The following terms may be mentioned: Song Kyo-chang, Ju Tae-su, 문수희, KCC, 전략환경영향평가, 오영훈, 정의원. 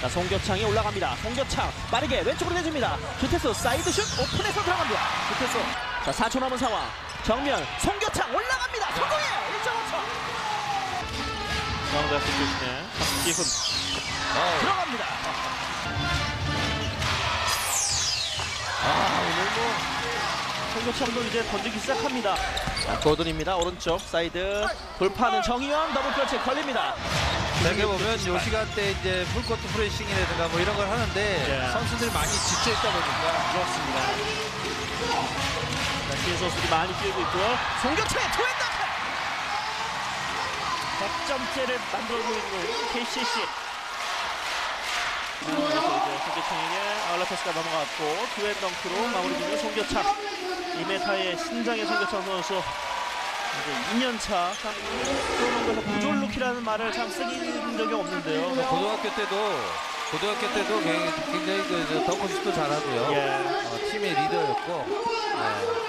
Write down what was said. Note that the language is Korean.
자, 송교창이 올라갑니다. 송교창 빠르게 왼쪽으로 내줍니다. 주태수 사이드슛 오픈해서 들어갑니다. 주태수. 자, 4초 남은 상황. 정면 송교창 올라갑니다. 성공해요. 1.5초. 정답 주시네. 기훈. 들어갑니다. 아, 오늘 송교창도 이제 던지기 시작합니다. 자, 조든입니다. 오른쪽 사이드 돌파는 정의원 더블 클러치 걸립니다. 생각해보면 요 시간대 이제 풀코트 프레싱이라든가 뭐 이런 걸 하는데 예. 선수들이 많이 지쳐있다 보니까 그렇습니다. 자, 신 선수들이 많이 뛰고 있고요. 송교창의 투앤더 100점째를 만들고 있는 KCC. 송교창에게 알라페스가 넘어갔고 투앤덩크로 마무리 짓는 송교창. 2m의 신장의 송교창 선수. 이제 2년차 참 부졸루키라는 말을 참 쓰긴 적이 없는데요. 고등학교 때도 굉장히 덩크슛도 잘하고요. 예. 팀의 리더였고. 예.